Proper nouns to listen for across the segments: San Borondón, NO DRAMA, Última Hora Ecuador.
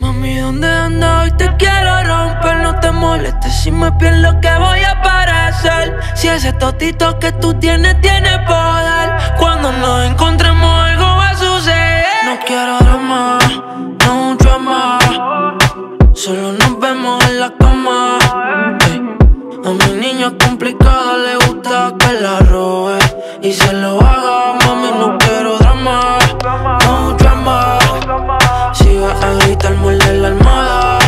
Mami, ¿dónde ando? Hoy te quiero romper. No te molestes si me pierdo lo que voy a aparecer. Si ese totito que tú tienes tiene poder, cuando nos encontremos algo va a suceder. No quiero drama, no drama, solo nos vemos en la cama. A mi niña complicada le gusta que la robe y se lo haga. Mami, no quiero drama, no drama. Si vas a gritar, muerde la almohada.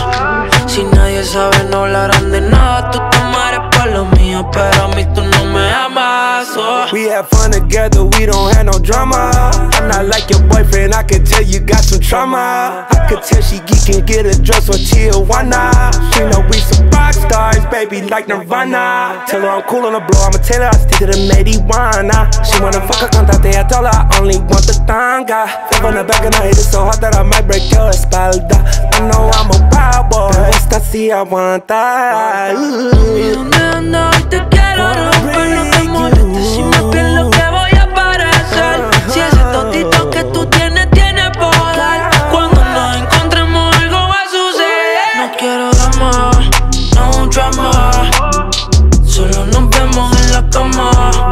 Si nadie sabe, no hablarán de nada. Tú te mueres por lo mío, pero a mí tú no me amas. Oh. We have fun together, we don't have no drama. I'm not like your boyfriend, I can tell you got some trauma. I can tell she geekin', get a dress or Tijuana. She know we some rock stars, baby, like Nirvana. Tell her I'm cool on the blow, I'ma tell her I stick to the marijuana. She wanna fuck a contate, I told her I only want the tanga. Flip on the back and I hit it so hard that I might break your espalda. I know I'm a bad boy, pero esta sí aguanta. No, te quiero romper, no te molestes si me pierdes lo que voy a aparecer. Si ese totito que tú tienes tiene poder, cuando nos encontremos algo va a suceder. No quiero drama, no drama, solo nos vemos en la cama.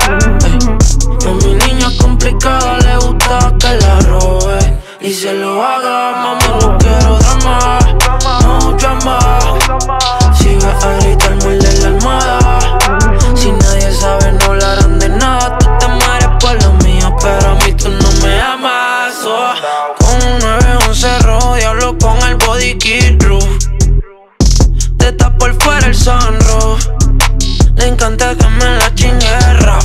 A mi niña complicada le gusta que la robe y se lo haga. Mami, no quiero drama, no drama. Si vas a gritar, muerde la almohada. Teta por fuera el sunroof, le encanta que me la chingue Raf.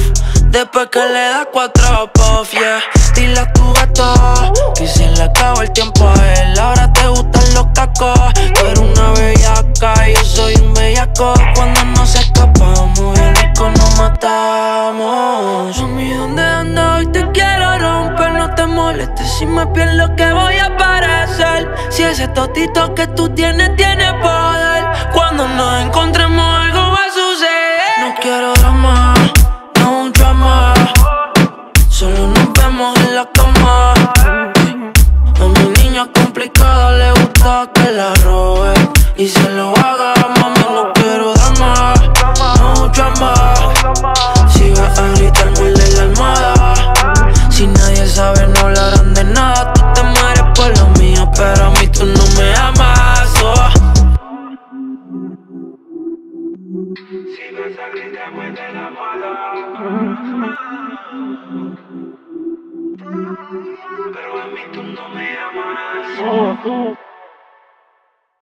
Después que le da 4 puff, yeah. Dile a tu gato que se le acabó el tiempo a él. Ahora te gustan los cacos, tú eres una bellaca y yo soy un bellaco. Cuando nos escapamos, bien rico nos matamos. Mami, ¿dónde ando? Hoy te quiero romper. No te molestes si me pierdes lo que voy a aparecer. Si ese totito que tú tienes tiene poder, cuando nos encontremos algo va a suceder. No quiero drama, no drama, solo nos vemos en la cama. A mi niña complicada le gusta que la robe y se lo haga. Mami, no quiero drama, no drama. Si vas a gritar, muerde la almohada. Si nadie sabe, no hablarán de nada. Tú te mueres por lo mío, pero a mí tú no me amas. Oh. Si vas a gritar, muerde la almohada, pero a mí tú no me amas.